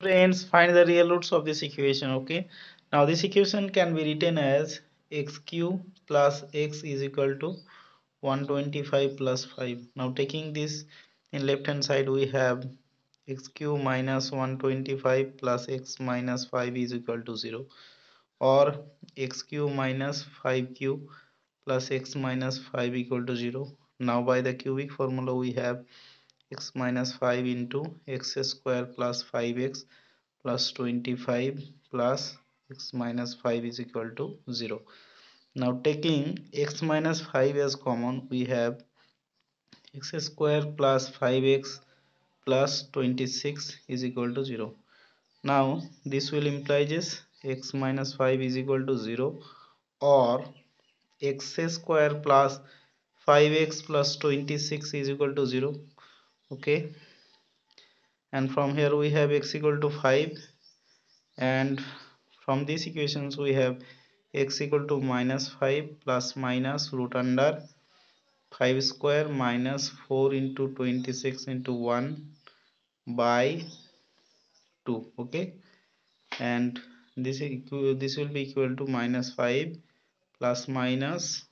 Friends, find the real roots of this equation. Okay, now this equation can be written as x cube plus x is equal to 125 plus 5. Now taking this in left hand side, we have x cube minus 125 plus x minus 5 is equal to 0, or x cube minus 5 cube plus x minus 5 equal to 0. Now by the cubic formula we have x minus 5 into x square plus 5x plus 25 plus x minus 5 is equal to 0. Now taking x minus 5 as common, we have x square plus 5x plus 26 is equal to 0. Now this will imply just x minus 5 is equal to 0, or x square plus 5x plus 26 is equal to 0. Okay, and from here we have x equal to 5, and from these equations we have x equal to minus 5 plus minus root under 5 square minus 4 into 26 into 1 by 2. Okay, and this will be equal to minus 5 plus minus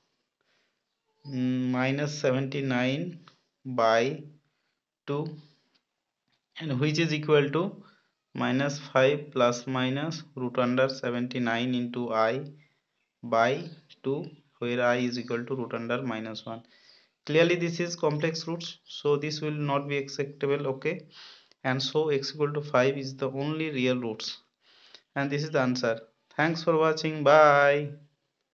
minus 79 by 2, and which is equal to minus 5 plus minus root under 79 into I by 2, where I is equal to root under minus 1. Clearly this is complex roots, so this will not be acceptable. Okay, and so x equal to 5 is the only real roots, and this is the answer. Thanks for watching. Bye.